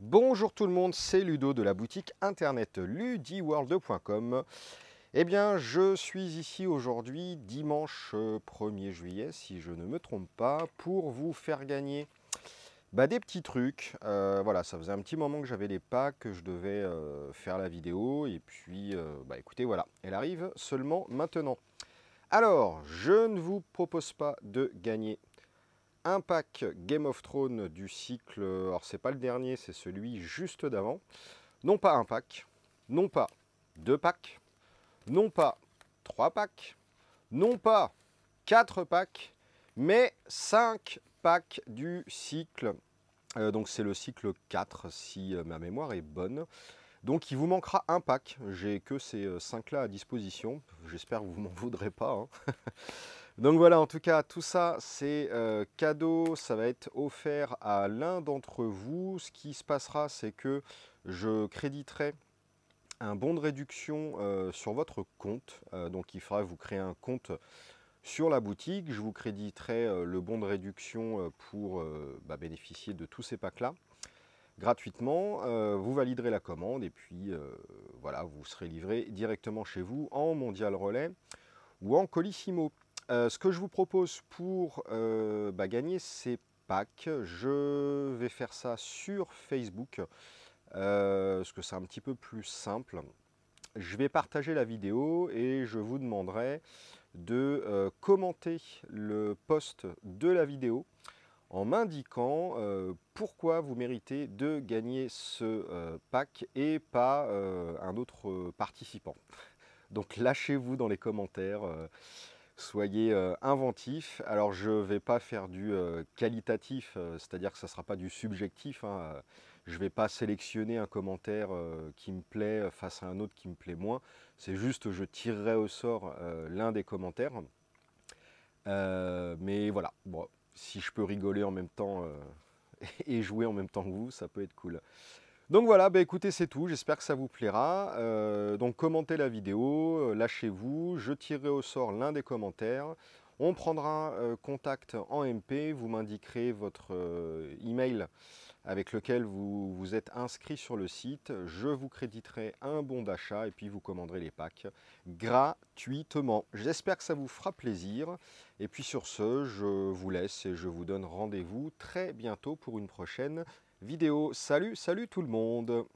Bonjour tout le monde, c'est Ludo de la boutique internet ludiworld.com. Eh bien, je suis ici aujourd'hui, dimanche 1er juillet, si je ne me trompe pas, pour vous faire gagner des petits trucs. Voilà, ça faisait un petit moment que j'avais les packs, que je devais faire la vidéo. Et puis, écoutez, voilà, elle arrive seulement maintenant. Alors, je ne vous propose pas de gagner un pack Game of Thrones du cycle, alors c'est pas le dernier, c'est celui juste d'avant. Non pas un pack, non pas deux packs, non pas trois packs, non pas quatre packs, mais 5 packs du cycle. Donc c'est le cycle 4 si ma mémoire est bonne. Donc il vous manquera un pack, j'ai que ces 5 là à disposition, j'espère que vous m'en voudrez pas, hein. Donc voilà, en tout cas, tout ça, c'est cadeau, ça va être offert à l'un d'entre vous. Ce qui se passera, c'est que je créditerai un bon de réduction sur votre compte. Donc il faudra vous créer un compte sur la boutique, je vous créditerai le bon de réduction pour bénéficier de tous ces packs-là. Gratuitement, vous validerez la commande et puis voilà, vous serez livré directement chez vous en Mondial Relais ou en Colissimo. Ce que je vous propose pour gagner ces packs, je vais faire ça sur Facebook parce que c'est un petit peu plus simple. Je vais partager la vidéo et je vous demanderai de commenter le post de la vidéo en m'indiquant pourquoi vous méritez de gagner ce pack et pas un autre participant. Donc lâchez-vous dans les commentaires, soyez inventifs. Alors je ne vais pas faire du qualitatif, c'est-à-dire que ça ne sera pas du subjectif, hein. Je ne vais pas sélectionner un commentaire qui me plaît face à un autre qui me plaît moins. C'est juste je tirerai au sort l'un des commentaires. Mais voilà, bon. Si je peux rigoler en même temps et jouer en même temps que vous, ça peut être cool. Donc voilà, écoutez, c'est tout. J'espère que ça vous plaira. Donc commentez la vidéo, lâchez-vous. Je tirerai au sort l'un des commentaires. On prendra contact en MP. Vous m'indiquerez votre email avec lequel vous vous êtes inscrit sur le site. Je vous créditerai un bon d'achat et puis vous commanderez les packs gratuitement. J'espère que ça vous fera plaisir. Et puis sur ce, je vous laisse et je vous donne rendez-vous très bientôt pour une prochaine vidéo. Salut, salut tout le monde!